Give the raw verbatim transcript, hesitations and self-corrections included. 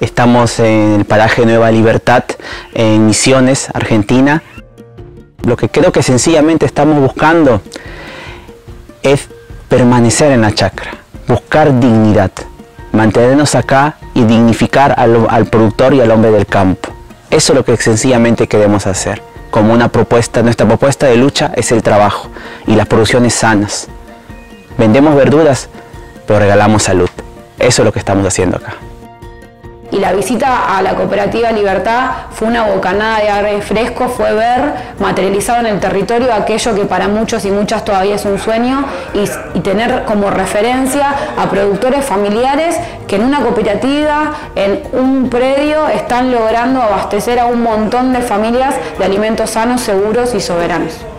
Estamos en el paraje Nueva Libertad, en Misiones, Argentina. Lo que creo que sencillamente estamos buscando es permanecer en la chacra, buscar dignidad, mantenernos acá y dignificar al, al productor y al hombre del campo. Eso es lo que sencillamente queremos hacer, como una propuesta. Nuestra propuesta de lucha es el trabajo y las producciones sanas. Vendemos verduras, pero regalamos salud. Eso es lo que estamos haciendo acá. Y la visita a la Cooperativa Libertad fue una bocanada de aire fresco, fue ver materializado en el territorio aquello que para muchos y muchas todavía es un sueño y, y tener como referencia a productores familiares que en una cooperativa, en un predio, están logrando abastecer a un montón de familias de alimentos sanos, seguros y soberanos.